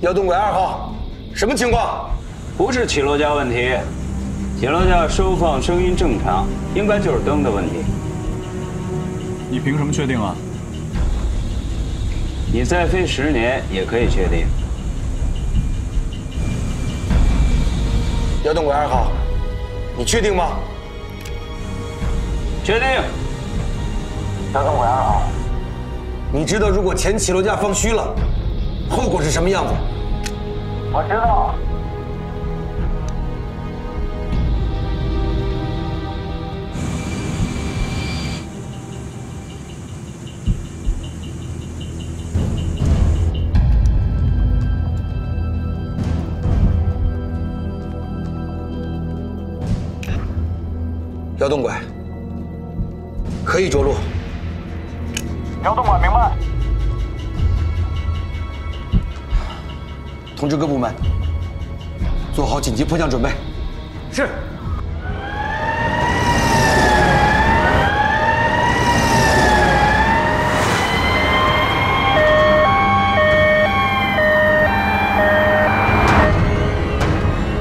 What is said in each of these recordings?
幺洞鬼2号，什么情况？不是起落架问题，起落架收放声音正常，应该就是灯的问题。你凭什么确定啊？你再飞10年也可以确定。幺洞鬼2号，你确定吗？确定。幺洞鬼2号，你知道如果前起落架放虚了？ 后果是什么样子？我知道。幺洞鬼，可以着陆。幺洞鬼，明白。 通知各部门，做好紧急迫降准备。是。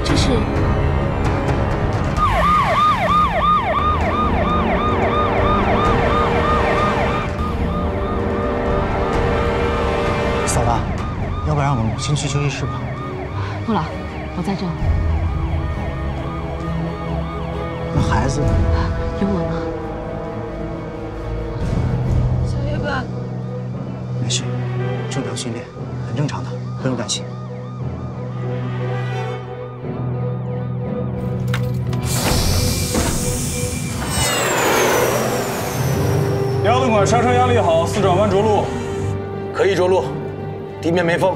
这是。嫂子。 要不然我们先去休息室吧。不了，我在这儿。那孩子有我呢。小月吧，没事，正常训练，很正常的，不用担心。幺洞鬼刹车压力好，4转弯着陆，可以着陆。 地面没风，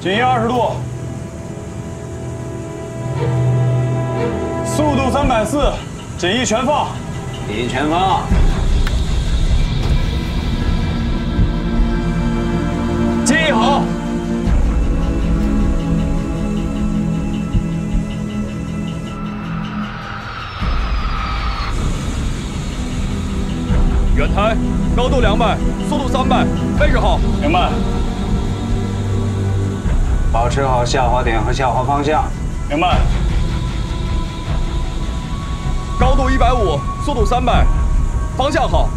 紧压20度，速度340，紧翼全放，紧翼全放，接翼好，远台，高度200，速度300，位置好，明白。保持好下滑点和下滑方向，明白。高度150，速度300，方向好。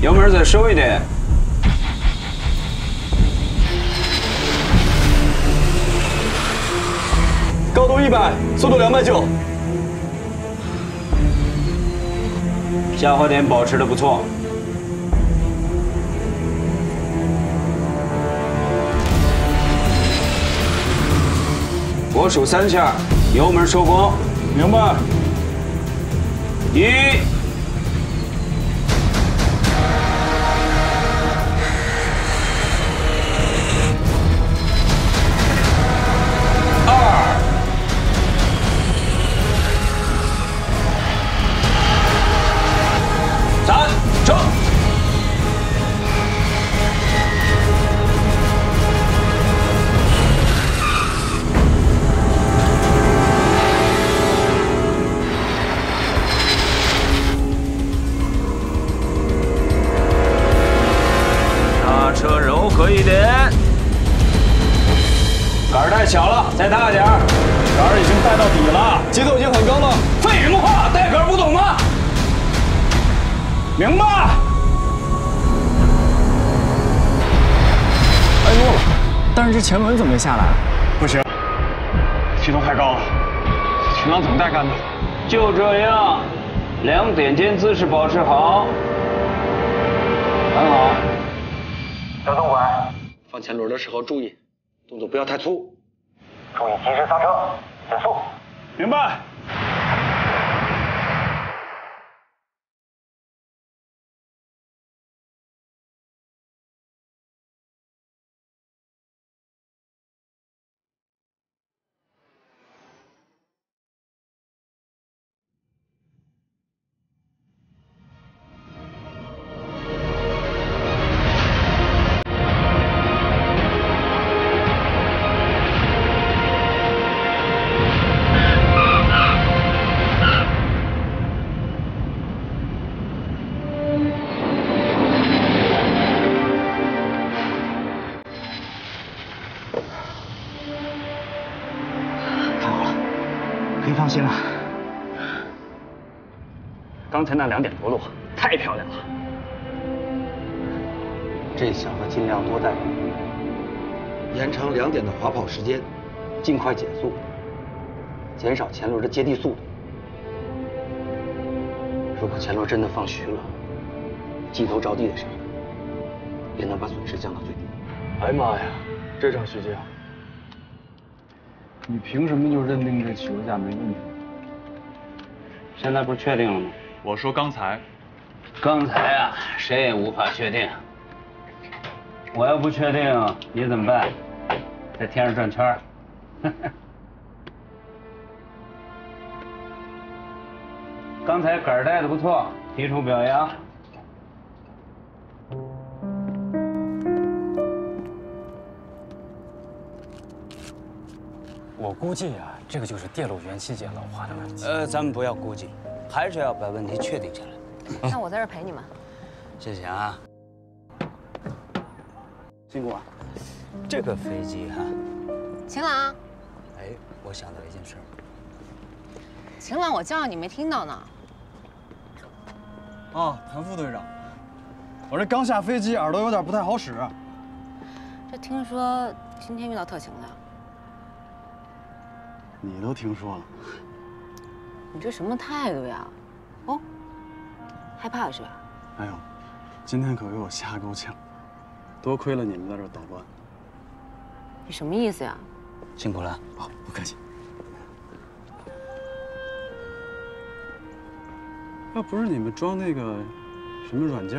油门再收一点。 高度100，速度290。 下滑点保持的不错，我数3下，油门收光，明白？1、2。 前轮怎么没下来？不行，气动太高了，群狼怎么带杆的？就这样，2点间姿势保持好，很好。幺洞鬼，放前轮的时候注意，动作不要太粗，注意及时刹车，减速。明白。心了。刚才那2点着陆太漂亮了，这小子尽量多带路，延长2点的滑跑时间，尽快减速，减少前轮的接地速度。如果前轮真的放虚了，机头着地的时候，也能把损失降到最低。哎妈呀，这场虚惊！ 你凭什么就认定这起落架没问题？现在不是确定了吗？我说刚才，啊，谁也无法确定。我要不确定，你怎么办？在天上转圈？刚才杆带的不错，提出表扬。 我估计啊，这个就是电路元器件老化的问题。咱们不要估计，还是要把问题确定下来。那我在这儿陪你们。谢谢啊，辛苦啊。这个飞机哈，秦朗。哎，我想到一件事。秦朗，我叫你没听到呢。啊，谭副队长，我这刚下飞机，耳朵有点不太好使。这听说今天遇到特情了。 你都听说了？你这什么态度呀？哦，害怕是吧？哎呦，今天可给我吓够呛，多亏了你们在这捣乱。你什么意思呀？辛苦了，好，不客气。要不是你们装那个什么软件，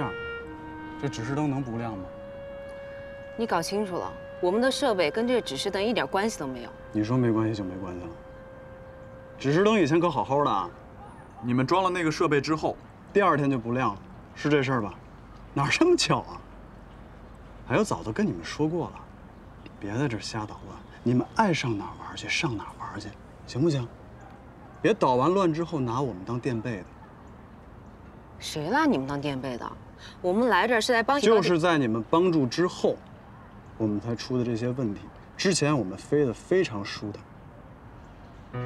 这指示灯能不亮吗？你搞清楚了。 我们的设备跟这个指示灯一点关系都没有。你说没关系就没关系了。指示灯以前可好好的啊，你们装了那个设备之后，第2天就不亮了，是这事儿吧？哪这么巧啊？还有早都跟你们说过了，别在这瞎捣乱，你们爱上哪玩去上哪玩去，行不行？别捣完乱之后拿我们当垫背的。谁拿你们当垫背的？我们来这儿是来帮，就是在你们帮助之后。 我们才出的这些问题，之前我们飞得非常舒坦。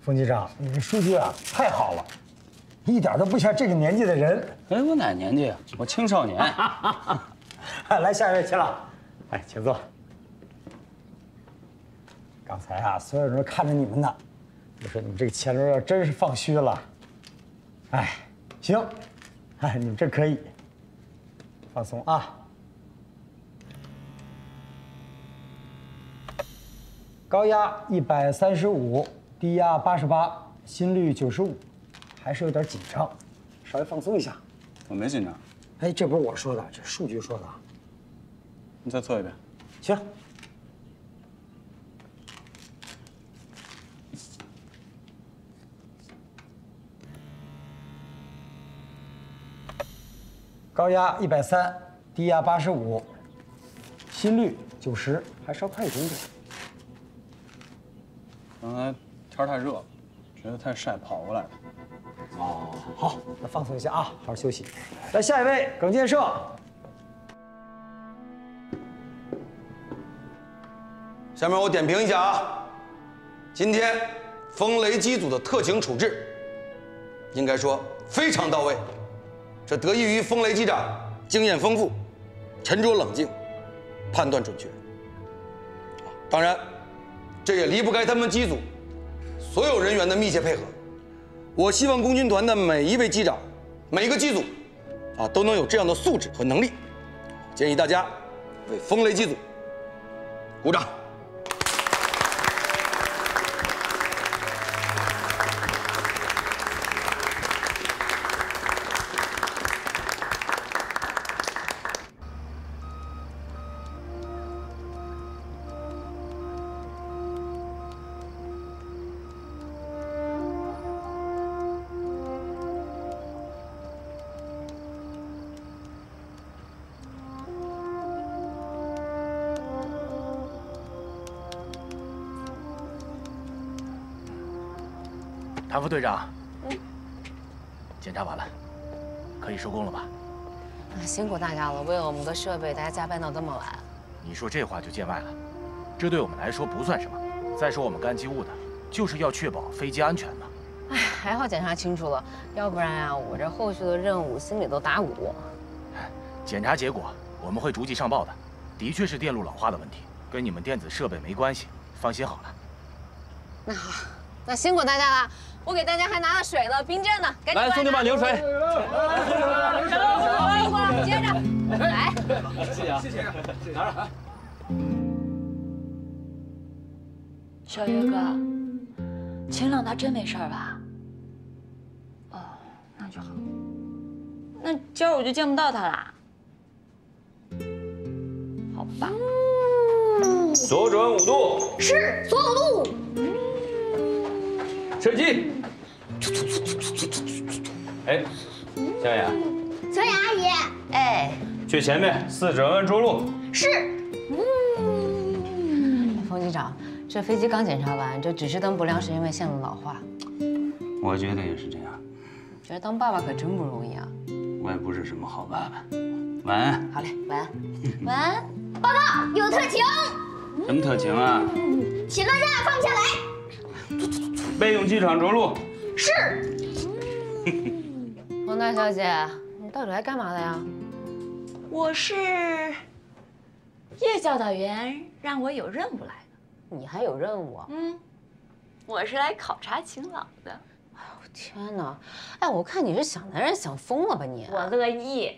冯机长，你的数据啊，太好了。 一点都不像这个年纪的人。哎，我哪年纪啊？我青少年。来，下一位，秦朗。哎，请坐。刚才啊，所有人都看着你们呢。我说你们这个前轮要真是放虚了，哎，行，哎，你们这可以放松啊。高压135，低压88，心率95。 还是有点紧张，稍微放松一下。我没紧张。哎，这不是我说的，这数据说的。你再测一遍。行。高压130，低压85，心率90，还稍快一点点。刚才天太热，觉得太晒，跑过来的。 哦，好，那放松一下啊，好好休息。来，下一位，耿建设。下面我点评一下啊，今天风雷机组的特情处置，应该说非常到位，这得益于风雷机长经验丰富、沉着冷静、判断准确。当然，这也离不开他们机组所有人员的密切配合。 我希望空军团的每一位机长、每一个机组，啊，都能有这样的素质和能力。建议大家为风雷机组鼓掌。谭副队长，检查完了，可以收工了吧？辛苦大家了，为我们的设备大家加班到这么晚。你说这话就见外了，这对我们来说不算什么。再说我们干机务的，就是要确保飞机安全嘛。哎，还好检查清楚了，要不然呀，我这后续的任务心里都打鼓。检查结果我们会逐级上报的，的确是电路老化的问题，跟你们电子设备没关系，放心好了。那好，那辛苦大家了。 我给大家还拿了水了，冰镇呢，赶紧来，兄弟们领水！来，兄弟们领水！来，过来，接着来。谢谢啊，谢谢，谢谢。拿着。小月哥，秦朗他真没事吧？哦，那就好。那今儿我就见不到他啦。好吧。左转5度。是，左5度。 射击！哎，小野，小野阿姨，哎，去前面4整出路。是。冯机长，这飞机刚检查完，这指示灯不亮是因为线路老化。我觉得也是这样。觉得当爸爸可真不容易啊。我也不是什么好爸爸。晚安。好嘞，晚安。晚安。报告，有特情。什么特情啊？请大家放下来。 备用机场着陆。是。冯大小姐，你到底来干嘛的呀？我是叶教导员让我有任务来的。你还有任务啊？嗯，我是来考察晴朗的。哎呦天哪！哎，我看你是想男人想疯了吧你？我乐意。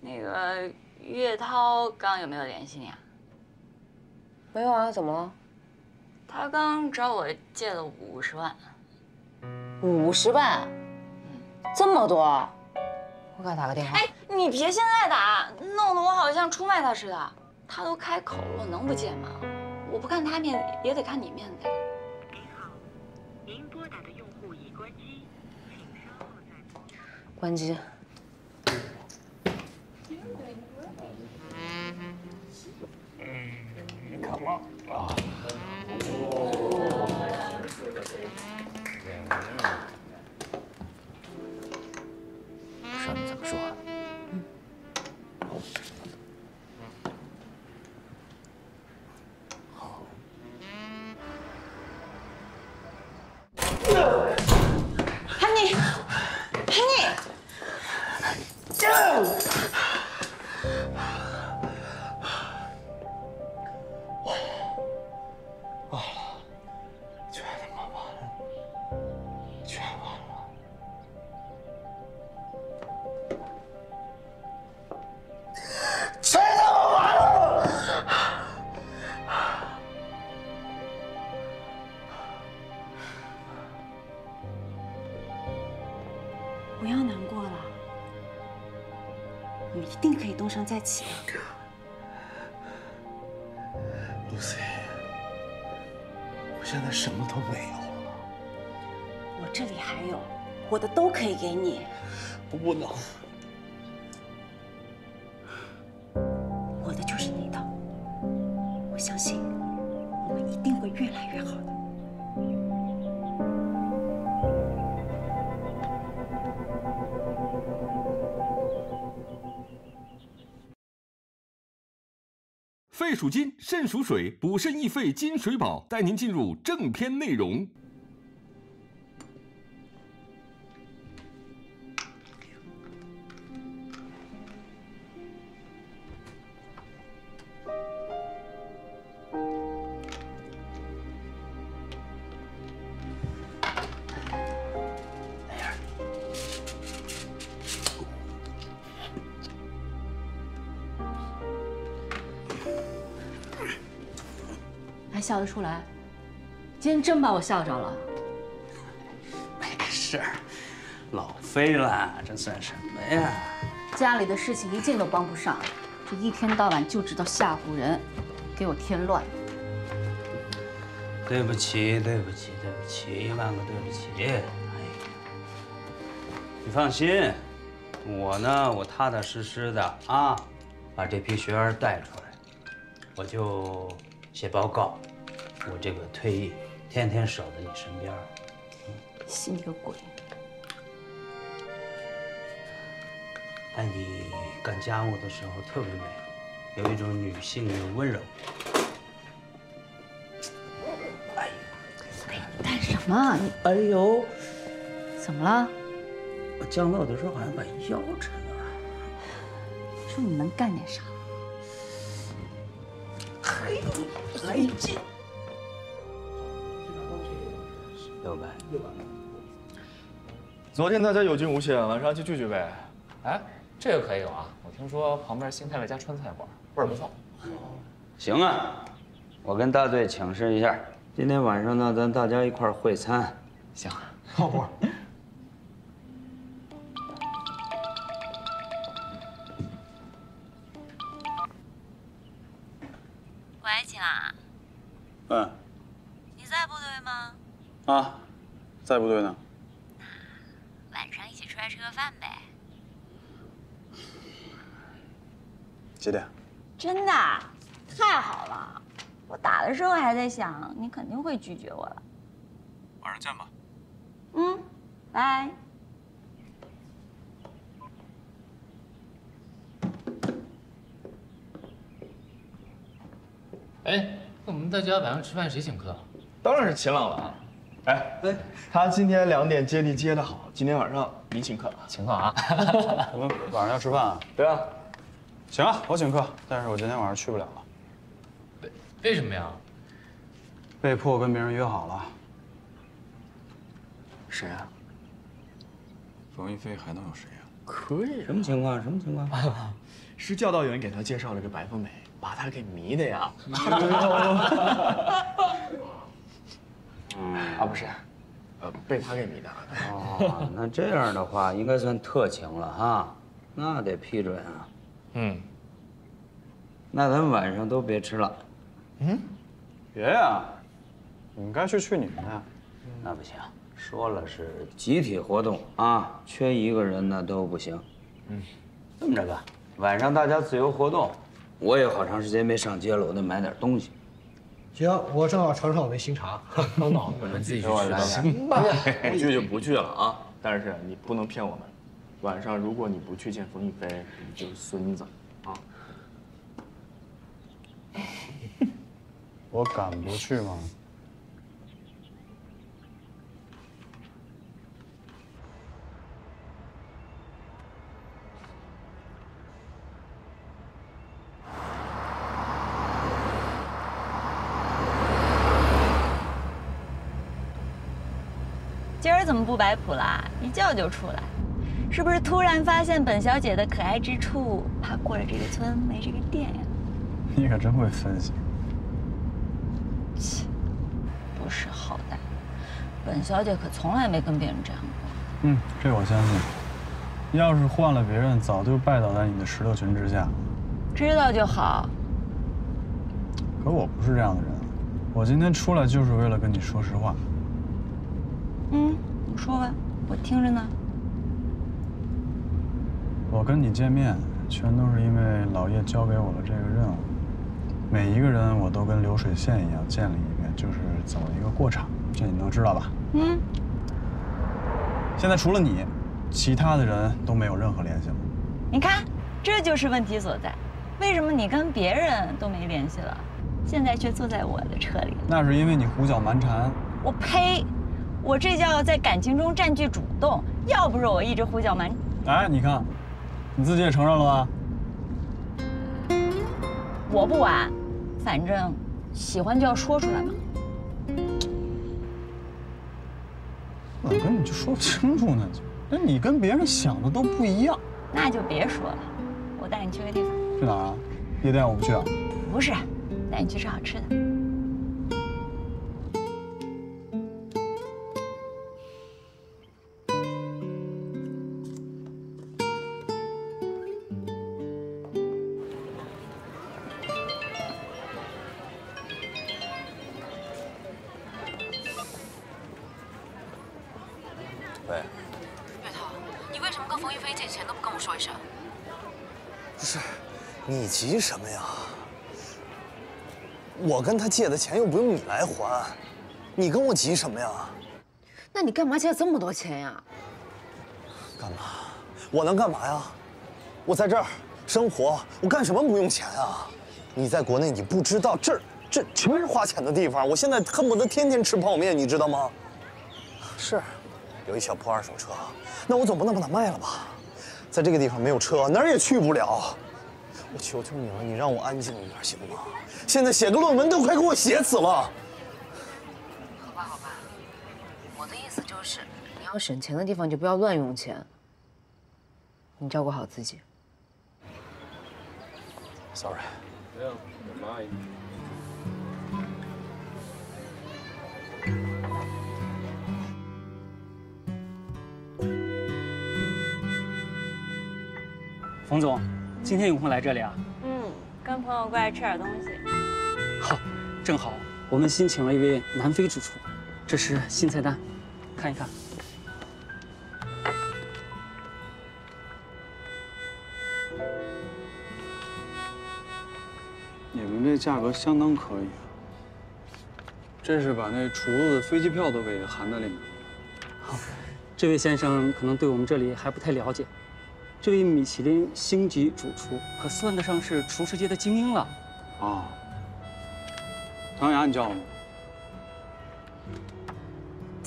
那个岳涛刚有没有联系你啊？没有啊，怎么了？ 他刚找我借了50万，50万，这么多，我给他打个电话。哎，你别现在打，弄得我好像出卖他似的。他都开口了，能不借吗？我不看他面子，也得看你面子呀。您好，您拨打的用户已关机，请稍后再关机。 上面怎么说啊？好。喊你，喊你！完了，全他妈完了，全完了。 不要难过了，我们一定可以东山再起的。Lucy， 我现在什么都没有了。我这里还有，我的都可以给你。我不能。我的就是你的，我相信我们一定会越来越好的。 肺属金，肾属水，补肾益肺金水宝，带您进入正片内容。哎呀，笑得出来，今天真把我笑着了。没事，老飞了，这算什么呀？家里的事情一件都帮不上，这一天到晚就知道吓唬人，给我添乱。对不起，对不起，对不起，1万个对不起。哎呀，你放心，我呢，我踏踏实实的啊，把这批学员带出来，我就写报告。 我这个退役天天守在你身边。信你个鬼！哎，你干家务的时候特别美，有一种女性的温柔。哎呀，哎呀，你干什么？你哎呦，怎么了？我降落的时候好像把腰抻了。说你能干点啥？嘿，来劲！ 600。昨天大家有惊无险，晚上去聚聚呗。哎，这个可以有啊！我听说旁边新开了一家川菜馆，味儿不错。行啊，我跟大队请示一下，今天晚上呢，咱大家一块儿会餐。行，靠谱。喂，秦朗。嗯。你在部队吗？ 啊，在部队呢。晚上一起出来吃个饭呗。几点？真的，太好了！我打的时候还在想，你肯定会拒绝我了。晚上见吧。嗯，拜。哎，那我们大家晚上吃饭谁请客？当然是秦朗了啊。 哎，对，他今天2点接力接的好，今天晚上你请客，请客啊！我们晚上要吃饭啊？对啊，行啊，我请客，但是我今天晚上去不了了。为什么呀？被迫跟别人约好了。谁啊？冯一飞还能有谁啊？可以。什么情况？什么情况？是教导员给他介绍了个白富美，把他给迷的呀。啊，不是，被他给迷的。哦，那这样的话应该算特情了哈，那得批准啊。嗯，那咱晚上都别吃了。嗯，别呀，你们该去你们的。那不行，说了是集体活动啊，缺一个人呢都不行。嗯，这么着吧，晚上大家自由活动，我也好长时间没上街了，我得买点东西。 行，我正好尝尝我那新茶。等等，我们自己去吃吧。行吧，不去就不去了啊！但是你不能骗我们，晚上如果你不去见冯一飞，你就是孙子啊！我敢不去吗？怎么不摆谱啦？一叫就出来，是不是突然发现本小姐的可爱之处，怕过了这个村没这个店呀？你可真会分析。切，不识好歹，本小姐可从来没跟别人这样过。嗯，这我相信。要是换了别人，早就拜倒在你的石榴裙之下。知道就好。可我不是这样的人，我今天出来就是为了跟你说实话。嗯。 你说吧，我听着呢。我跟你见面，全都是因为老叶交给我了这个任务。每一个人我都跟流水线一样见了一遍，就是走一个过场，这你都知道吧？嗯。现在除了你，其他的人都没有任何联系了。你看，这就是问题所在。为什么你跟别人都没联系了，现在却坐在我的车里？那是因为你胡搅蛮缠。我呸！ 我这叫在感情中占据主动，要不是我一直胡搅蛮……哎，你看，你自己也承认了吧？我不管，反正喜欢就要说出来嘛。我跟你就说不清楚呢，那你跟别人想的都不一样。那就别说了，我带你去个地方。去哪儿啊？夜店我不去啊。不是，带你去吃好吃的。 急什么呀？我跟他借的钱又不用你来还，你跟我急什么呀？那你干嘛欠这么多钱呀？干嘛？我能干嘛呀？我在这儿生活，我干什么不用钱啊？你在国内你不知道，这全是花钱的地方。我现在恨不得天天吃泡面，你知道吗？是，有一小破二手车，那我总不能把它卖了吧？在这个地方没有车，哪儿也去不了。 我求求你了，你让我安静一点行吗？现在写个论文都快给我写死了。好吧，好吧，我的意思就是，你要省钱的地方就不要乱用钱，你照顾好自己。Sorry。冯总。 今天有空来这里啊？嗯，跟朋友过来吃点东西。好，正好我们新请了一位南非主厨，这是新菜单，看一看。你们这价格相当可以啊，这是把那厨子的飞机票都给含在里面了。好，这位先生可能对我们这里还不太了解。 这位米其林星级主厨可算得上是厨师界的精英了。啊，唐雅，你叫我吗？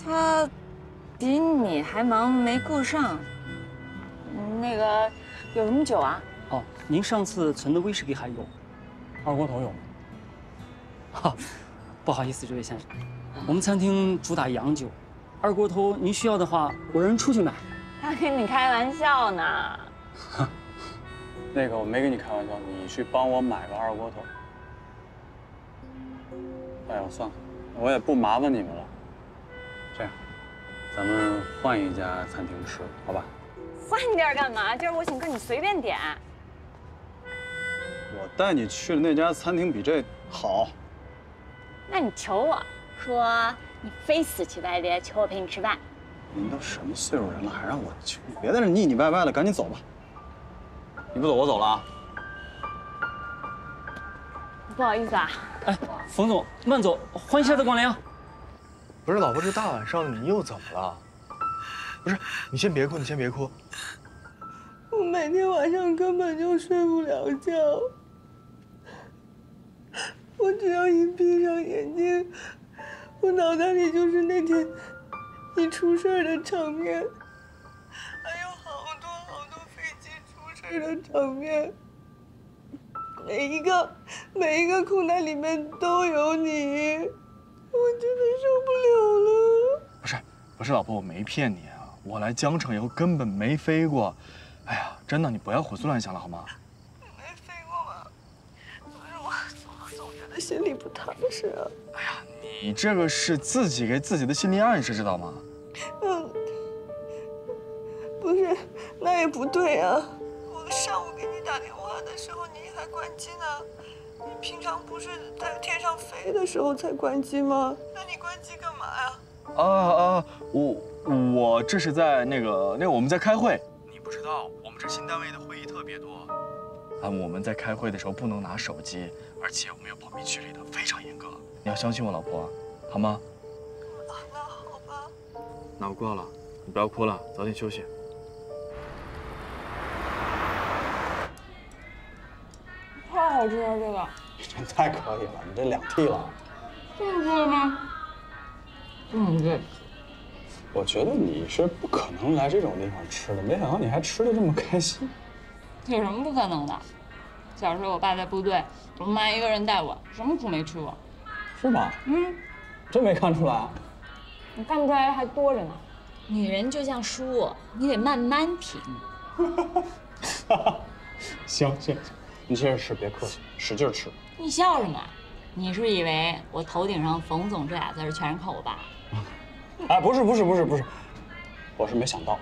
他比你还忙，没顾上。那个有什么酒啊？哦，您上次存的威士忌还有，二锅头有吗？哈，不好意思，这位先生，我们餐厅主打洋酒，二锅头您需要的话，我让人出去买。他跟你开玩笑呢。 哼，那个我没跟你开玩笑，你去帮我买个二锅头。哎呦，算了，我也不麻烦你们了。这样，咱们换一家餐厅吃，好吧？换一家干嘛？今儿我请客，你随便点。我带你去的那家餐厅比这好。那你求我说，你非死乞白赖求我陪你吃饭。您都什么岁数人了，还让我去？你别在这腻腻歪歪了，赶紧走吧。 你不走，我走了啊！不好意思啊。哎，冯总，慢走，欢迎下次光临啊！不是，老婆，这大晚上的你又怎么了？不是，你先别哭，你先别哭。我每天晚上根本就睡不了觉，我只要一闭上眼睛，我脑袋里就是那天你出事的场面。 的场面，每一个空袋里面都有你，我真的受不了了。不是，老婆，我没骗你啊，我来江城以后根本没飞过。哎呀，真的，你不要胡思乱想了好吗？没飞过吗？可是我总觉得心里不踏实啊。哎呀，你这个是自己给自己的心理暗示，知道吗？嗯，不是，那也不对啊。 上午给你打电话的时候，你还关机呢。你平常不是在天上飞的时候才关机吗？那你关机干嘛呀？啊，我这是在那个我们在开会。你不知道，我们这新单位的会议特别多。啊，我们在开会的时候不能拿手机，而且我们有保密距离的，非常严格。你要相信我，老婆，好吗？啊，那好吧。那我挂了，你不要哭了，早点休息。 太好吃了，这个这太可以了，你这2屉了，这么贵吗？嗯，对。我觉得你是不可能来这种地方吃的，没想到你还吃的这么开心。有什么不可能的？小时候我爸在部队，我妈一个人带我，什么苦没吃过。是吗？嗯，真没看出来。你看不出来还多着呢。女人就像书，你得慢慢品。行。 你接着吃，别客气，使劲吃。你笑什么？你是不是以为我头顶上“冯总”这俩字全是靠我爸？哎，不是，我是没想到。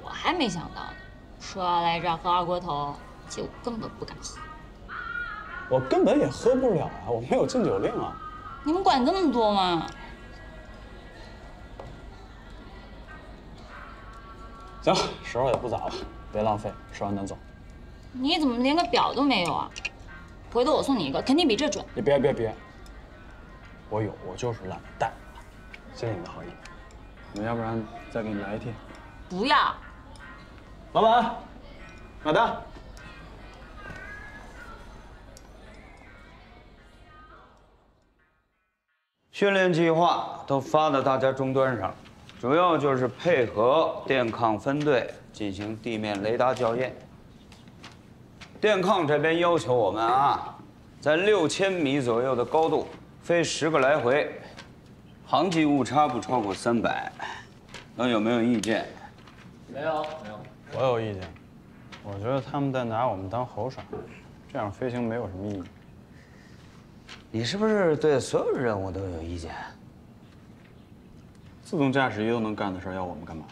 我还没想到呢，说要来这儿喝二锅头，酒根本不敢喝。我根本也喝不了啊，我没有禁酒令啊。你们管这么多吗？行，时候也不早了，别浪费，吃完咱走。 你怎么连个表都没有啊？回头我送你一个，肯定比这准。你别，我有，我就是懒得带。谢谢你的好意，我们要不然再给你来一屉？不要。老板，买单。 训练计划都发到大家终端上，主要就是配合电抗分队进行地面雷达校验。电抗这边要求我们啊，在6000米左右的高度飞10个来回，航迹误差不超过300。那有没有意见？没有，没有。我有意见，我觉得他们在拿我们当猴耍，这样飞行没有什么意义。 你是不是对所有任务都有意见？自动驾驶仪都能干的事，要我们干嘛？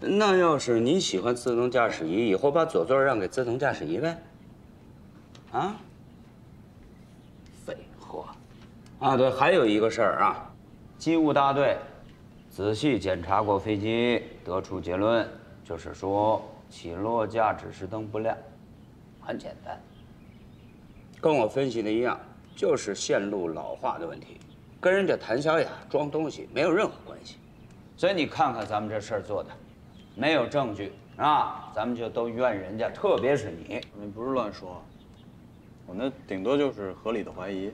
那要是你喜欢自动驾驶仪，以后把左座让给自动驾驶仪呗。啊？废话。啊，对，还有一个事儿啊，机务大队仔细检查过飞机，得出结论就是说起落架指示灯不亮，很简单，跟我分析的一样。 就是线路老化的问题，跟人家谭小雅装东西没有任何关系，所以你看看咱们这事儿做的，没有证据啊，咱们就都怨人家，特别是你，你不是乱说，我那顶多就是合理的怀疑，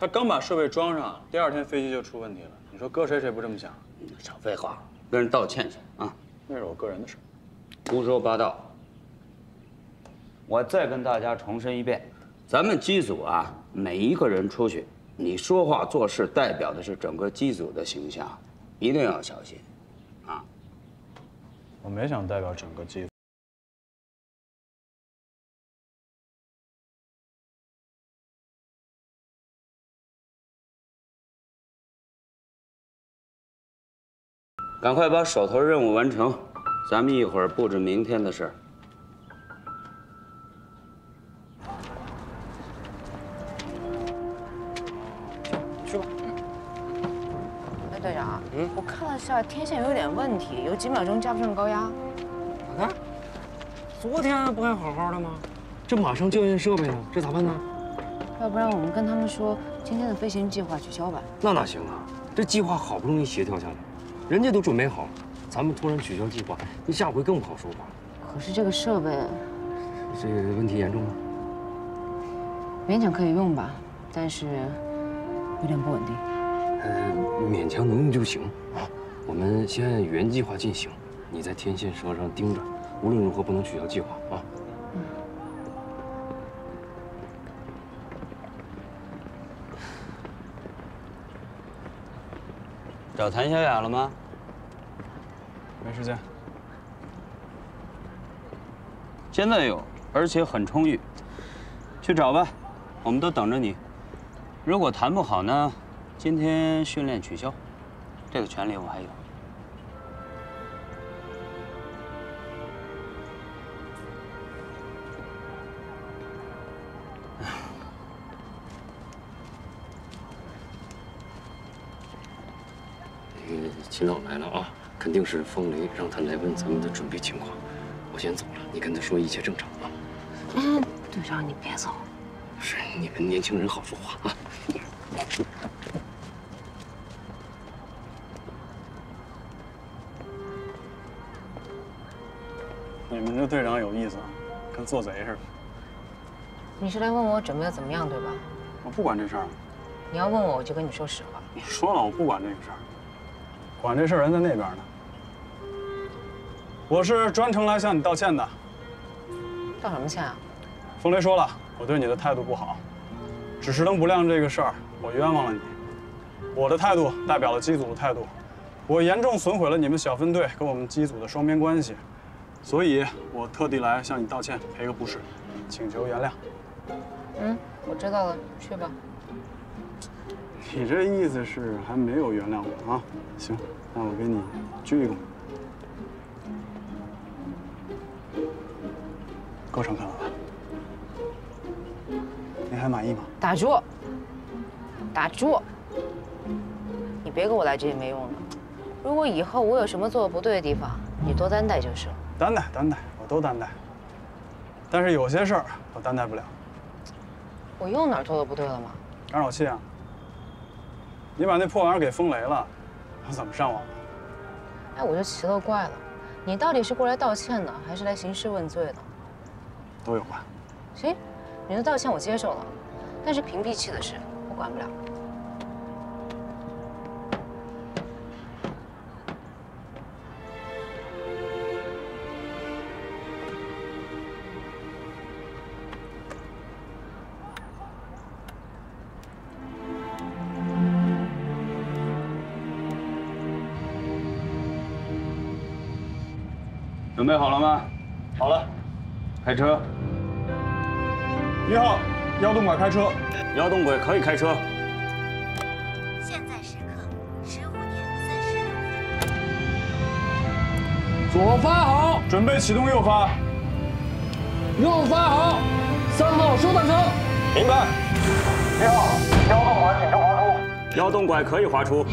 他刚把设备装上，第二天飞机就出问题了，你说搁谁谁不这么想？少废话，跟人道歉去啊，那是我个人的事，胡说八道。我再跟大家重申一遍。 咱们机组啊，每一个人出去，你说话做事代表的是整个机组的形象，一定要小心，啊！我没想代表整个机组。赶快把手头任务完成，咱们一会儿布置明天的事。 队长，我看了下天线有点问题，有几秒钟加不上高压。你看，昨天不还好好的吗？这马上就运设备呢，这咋办呢？要不然我们跟他们说今天的飞行计划取消吧。那哪行啊！这计划好不容易协调下来，人家都准备好了，咱们突然取消计划，那下回更不好说话。可是这个设备，这问题严重吗？勉强可以用吧，但是有点不稳定。 勉强能用就行啊！我们先按原计划进行，你在天线车上盯着，无论如何不能取消计划啊！嗯。找谭小雅了吗？没时间。现在有，而且很充裕。去找吧，我们都等着你。如果谈不好呢？ 今天训练取消，这个权利我还有。那个秦老来了啊，肯定是风雷让他来问咱们的准备情况。我先走了，你跟他说一切正常啊。嗯，队长你别走。是，你们年轻人好说话啊。 你们这队长有意思，跟做贼似的。你是来问我准备的怎么样，对吧？我不管这事儿。你要问我，我就跟你说实话。你说了，我不管这个事儿，管这事儿人在那边呢。我是专程来向你道歉的。道什么歉啊？风雷说了，我对你的态度不好，指示灯不亮这个事儿，我冤枉了你。我的态度代表了机组的态度，我严重损毁了你们小分队跟我们机组的双边关系。 所以，我特地来向你道歉，赔个不是，请求原谅。嗯，我知道了，去吧。你这意思是还没有原谅我啊？行，那我给你鞠一躬。够诚恳了吧？您还满意吗？打住！打住！你别给我来这些没用的。如果以后我有什么做的不对的地方，你多担待就是了。 担待，担待，我都担待。但是有些事儿我担待不了。我又哪儿做的不对了吗？干扰器啊！你把那破玩意儿给风雷了，它怎么上网啊？哎，我就奇了怪了，你到底是过来道歉的，还是来兴师问罪的？都有关。行，你的道歉我接受了，但是屏蔽器的事我管不了。 准备好了吗？好了，开车。1号，幺洞拐开车。幺洞拐可以开车。现在时刻15:36。左发好，准备启动右发。右发好，3号收到车。明白。1号，幺洞拐请求滑出。幺洞拐可以滑出。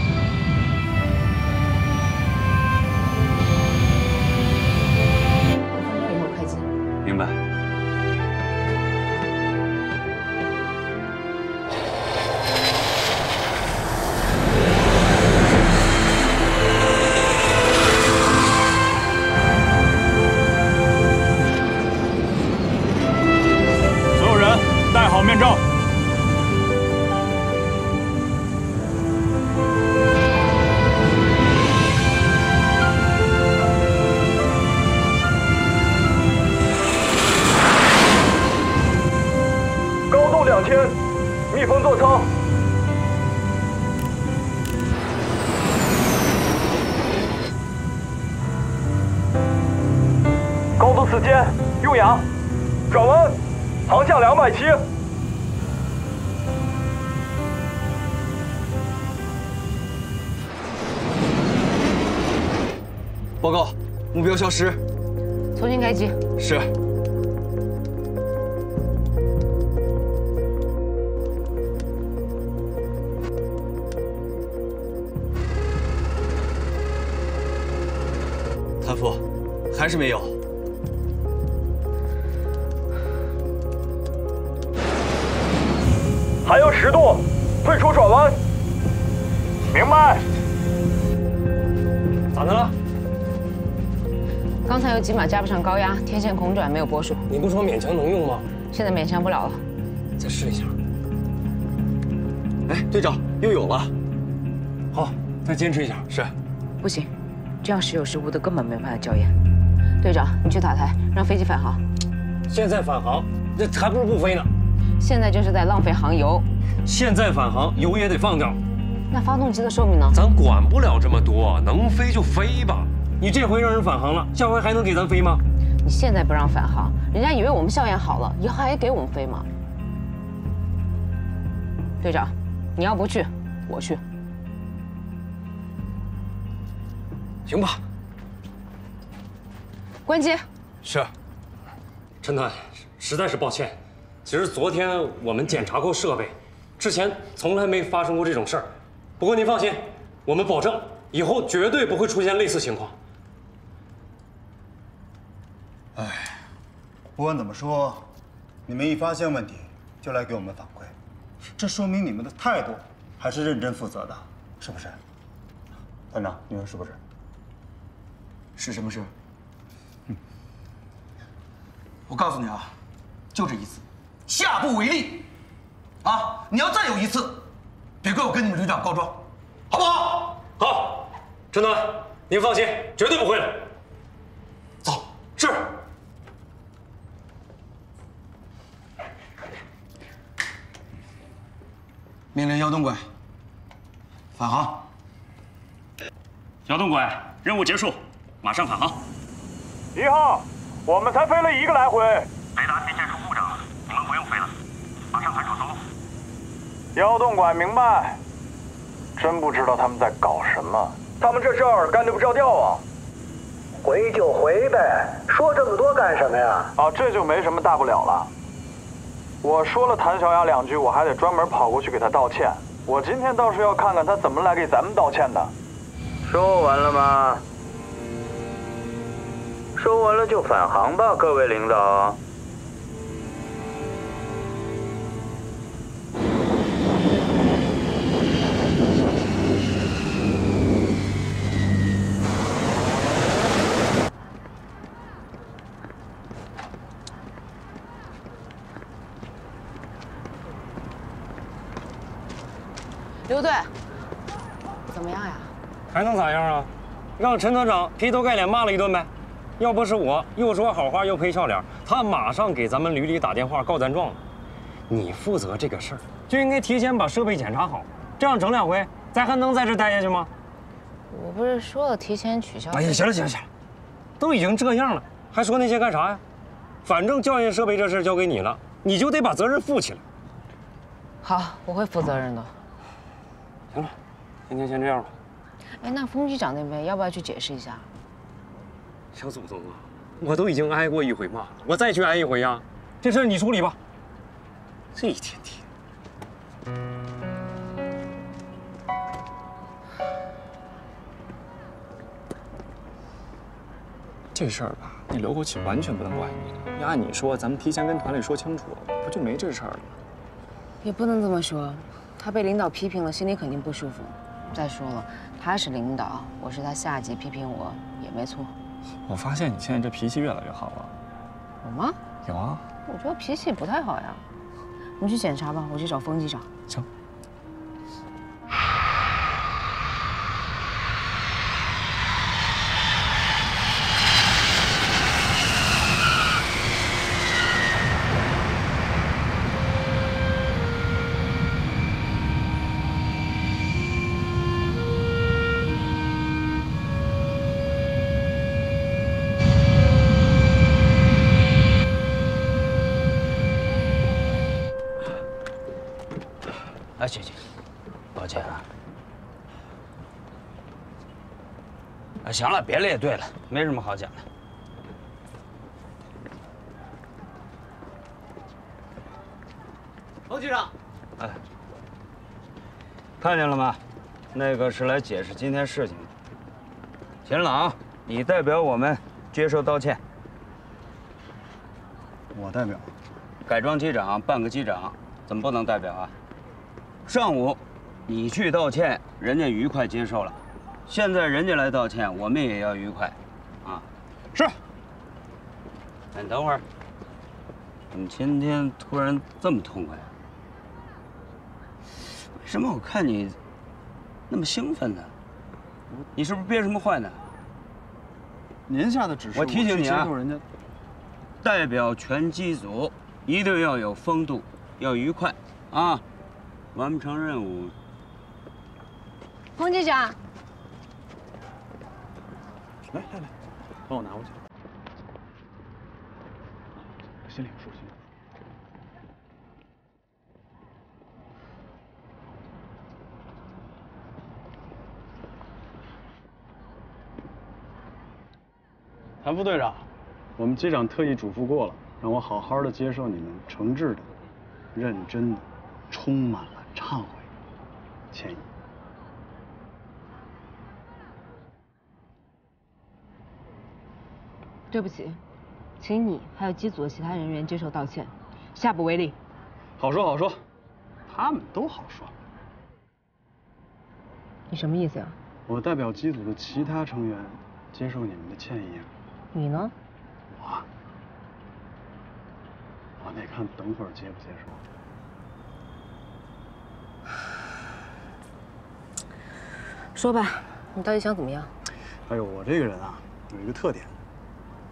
明白。所有人戴好面罩。 270，报告，目标消失，重新开机。是。谭副，还是没有。 还有10度，退出转弯。明白。咋的了？刚才有几码加不上高压，天线孔转没有波束。你不说勉强能用吗？现在勉强不了了。再试一下。哎，队长，又有了。好，再坚持一下。是。不行，这样时有时无的，根本没办法校验。队长，你去塔台，让飞机返航。现在返航，这还不如不飞呢。 现在就是在浪费航油，现在返航油也得放掉。那发动机的寿命呢？咱管不了这么多，能飞就飞吧。你这回让人返航了，下回还能给咱飞吗？你现在不让返航，人家以为我们校验好了，以后还给我们飞吗？队长，你要不去，我去。行吧。关机。是。陈团，实在是抱歉。 其实昨天我们检查过设备，之前从来没发生过这种事儿。不过您放心，我们保证以后绝对不会出现类似情况。哎，不管怎么说，你们一发现问题就来给我们反馈，这说明你们的态度还是认真负责的，是不是？团长，你说是不是？是什么事？我告诉你啊，就这一次。 下不为例，啊！你要再有一次，别怪我跟你们旅长告状，好不好？好，陈团，您放心，绝对不会了。走，是。命令幺洞拐返航。幺洞拐，任务结束，马上返航。1号，我们才飞了一个来回，雷达天线出故障。 你们不用飞了，马上抬手走路。幺洞拐明白，真不知道他们在搞什么。他们这事儿干得不着调啊！回就回呗，说这么多干什么呀？啊，这就没什么大不了了。我说了谭小雅2句，我还得专门跑过去给她道歉。我今天倒是要看看她怎么来给咱们道歉的。说完了吗？说完了就返航吧，各位领导。刘队，怎么样呀？还能咋样啊？让陈团长劈头盖脸骂了一顿呗。要不是我又说好话又陪笑脸，他马上给咱们旅里打电话告咱状了。你负责这个事儿，就应该提前把设备检查好，这样整两回，咱还能在这待下去吗？我不是说了提前取消？哎呀，行了行了行了，都已经这样了，还说那些干啥呀？反正校验设备这事交给你了，你就得把责任负起来。好，我会负责任的。 行了，今天先这样吧。哎，那冯局长那边要不要去解释一下？小祖宗啊，我都已经挨过一回骂了，我再去挨一回呀！这事你处理吧。这一天天，这事儿吧，你刘口气完全不能怪你。要按你说，咱们提前跟团里说清楚，不就没这事儿了吗？也不能这么说。 他被领导批评了，心里肯定不舒服。再说了，他是领导，我是他下级，批评我也没错。我发现你现在这脾气越来越好了。有吗？有啊。我觉得脾气不太好呀。你去检查吧，我去找冯局长。行。哎，姐姐，抱歉啊！哎，行了，别列队了，没什么好讲的。冯局长，哎，看见了吗？那个是来解释今天事情的。秦朗，你代表我们接受道歉。我代表？改装机长，半个机长，怎么不能代表啊？ 上午，你去道歉，人家愉快接受了。现在人家来道歉，我们也要愉快，啊？是。你等会儿，怎么今天突然这么痛快啊？为什么我看你那么兴奋呢？你是不是憋什么坏呢？您下的指示，我提醒你啊，代表全机组一定要有风度，要愉快，啊！ 完不成任务，彭局长，来来来，帮我拿过去，我心里不舒服。谭副队长，我们机长特意嘱咐过了，让我好好的接受你们诚挚的、认真的、充满了。 忏悔，歉意。对不起，请你还有机组的其他人员接受道歉，下不为例。好说好说，他们都好说。你什么意思呀？我代表机组的其他成员接受你们的歉意啊。你呢？我得看等会儿接不接受。 说吧，你到底想怎么样？哎呦，我这个人啊，有一个特点，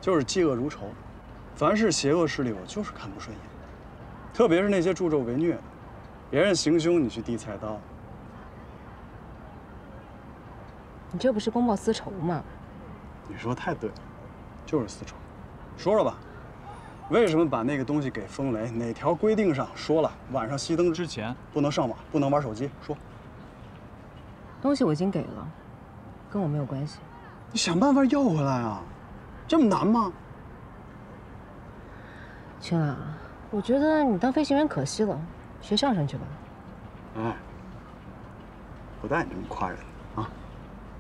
就是嫉恶如仇。凡是邪恶势力，我就是看不顺眼，特别是那些助纣为虐的，别人行凶，你去递菜刀。你这不是公报私仇吗？你说太对了，就是私仇。说说吧，为什么把那个东西给风雷？哪条规定上说了，晚上熄灯之前不能上网，不能玩手机？说。 东西我已经给了，跟我没有关系。你想办法要回来啊，这么难吗？秦朗，我觉得你当飞行员可惜了，学相声去吧。哎，不带你这么夸人啊！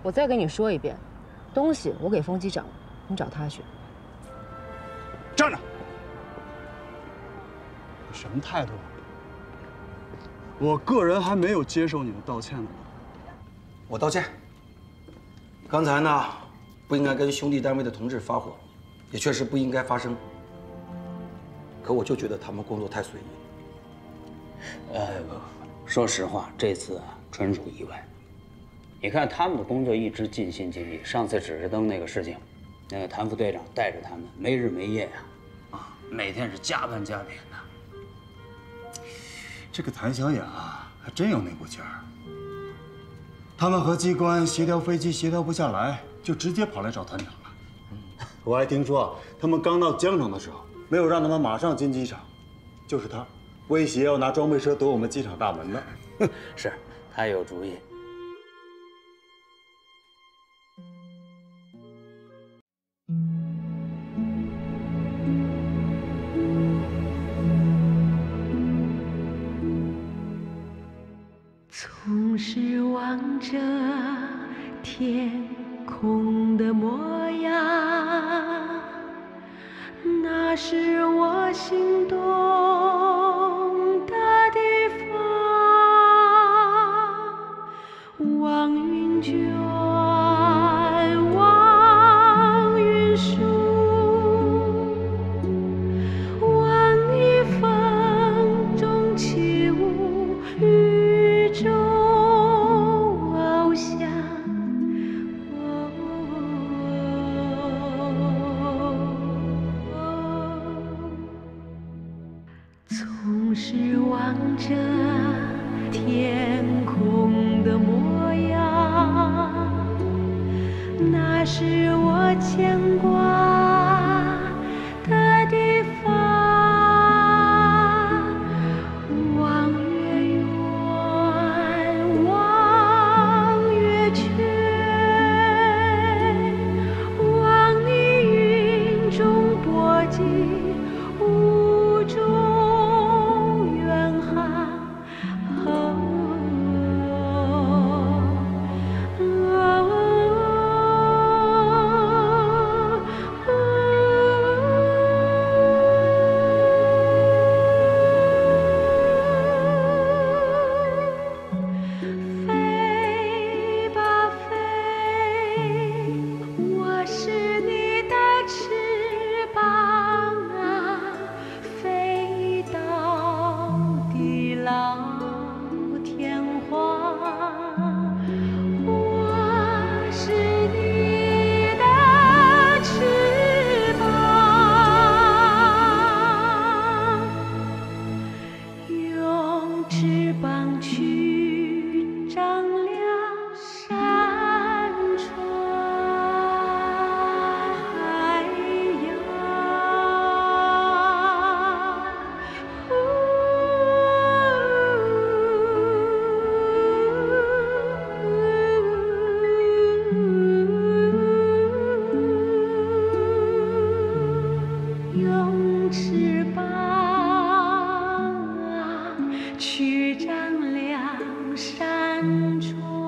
我再跟你说一遍，东西我给冯机长了，你找他去。站着！你什么态度啊？我个人还没有接受你的道歉呢。 我道歉。刚才呢，不应该跟兄弟单位的同志发火，也确实不应该发生。可我就觉得他们工作太随意了。哎，说实话，这次啊，纯属意外。你看他们的工作一直尽心尽力，上次指示灯那个事情，那个谭副队长带着他们没日没夜呀，啊，每天是加班加点的。这个谭小雅还真有那股劲儿。他们和机关协调飞机协调不下来，就直接跑来找团长了。我还听说他们刚到江城的时候，没有让他们马上进机场，就是他。 威胁要拿装备车堵我们机场大门的，是他有主意。总是望着天空的模样，那是我心动。 望云卷，望云舒，望你风中起舞，雨中翱翔。总是望着天空的模样。 那是我牵挂的地方，望月圆，望月缺，望你云中波际。 去丈量山川。